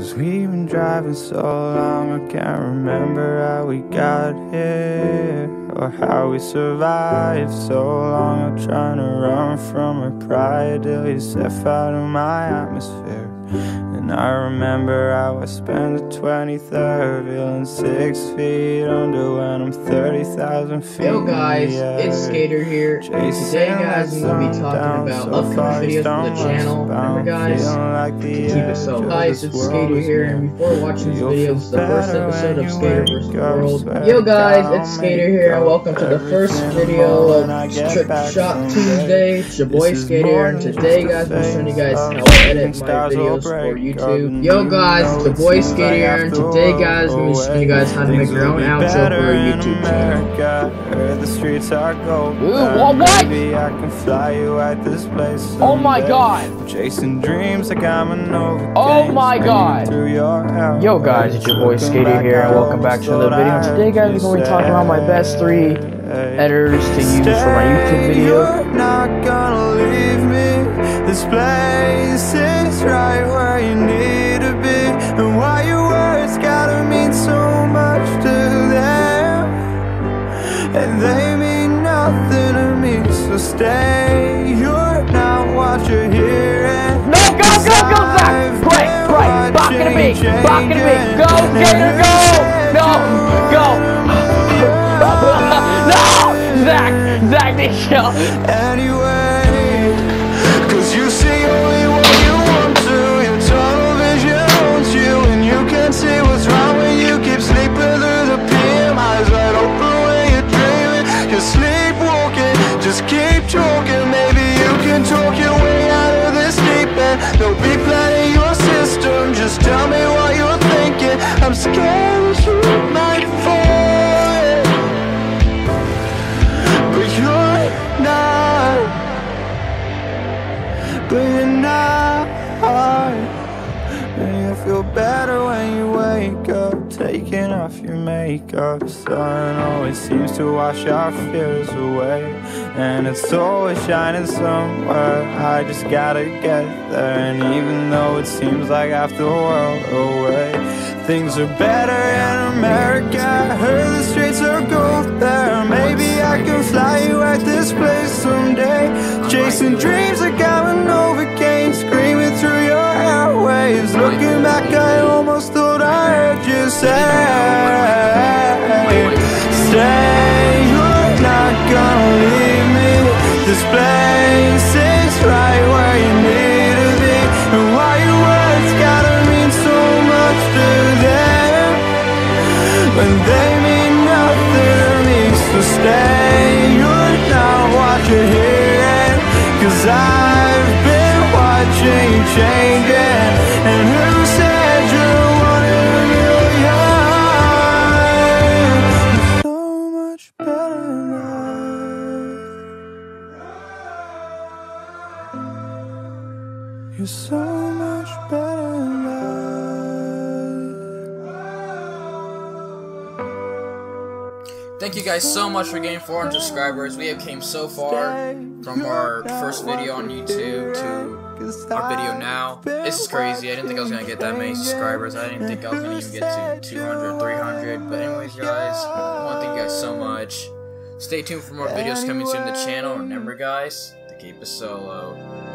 'Cause we've been driving so long, I can't remember how we got here or how we survived so long. I'm trying to run from her pride till you step out of my atmosphere. And I remember how I spent the 23rd feeling 6 feet under when I'm 30,000 feet. Yo guys, it's Skaterr here. Today guys, I'm going to be talking about upcoming videos on the channel. Remember guys, like the keep it so. Guys, it's Skaterr here, and before watching this video, this is the first episode of Skaterr vs. the World. Yo guys, it's Skaterr here, and welcome to the first video of Trick Shop Tuesday. It's your boy Skaterr, and today guys, I'm showing you guys how I edit my videos for YouTube. Yo guys, it's the boy Skaterr, and today guys, I'm showing you guys how to make your own outro for your YouTube channel. Ooh, what? Oh my god! Chasing dreams like I'm an over. Oh my god! Yo guys, it's your boy Skaterr here, and welcome back to another video. Today guys, we're going to be talking about my best 3 editors to use for my YouTube video. This place is right where you need to be, and why your words gotta mean so much to them, and they mean nothing to me. So stay, you're not what you're hearing. No, go back, right, back into me, go, Skaterr, go, no, Zach, this show. Anyway, 'cause you see only what you want to, your tunnel vision owns you, and you can't see what's wrong when you keep sleeping through the PM. Eyes wide open when you're dreaming, you're sleepwalking, just keep talking. Maybe you can talk your way out of this deep end. They'll be planning your system, just tell me what you're thinking. I'm scared you might fall in, but you're not, and you feel better when you wake up, taking off your makeup. Sun always seems to wash our fears away, and it's always shining somewhere. I just gotta get there, and even though it seems like half the world away, things are better in America. I heard the streets are gold there. Maybe I can fly you at this place someday. Chasing dreams like I'm an overcame, screaming through your airwaves. Looking back, I almost thought I heard you say, stay, you're not gonna leave me. This place is right where you need to be, and why your words gotta mean so much to them, when they mean nothing to me. So stay, you're not what you're hearing, 'cause I've been watching you changing. And who said you're one in a million? You're so much better now. You're so much better now. Thank you guys so much for getting 400 subscribers. We have came so far from our first video on YouTube to our video now. This is crazy. I didn't think I was gonna get that many subscribers. I didn't think I was gonna even get to 200, 300. But anyways, guys, I want to thank you guys so much. Stay tuned for more videos coming soon to the channel. Remember, guys, to keep it solo.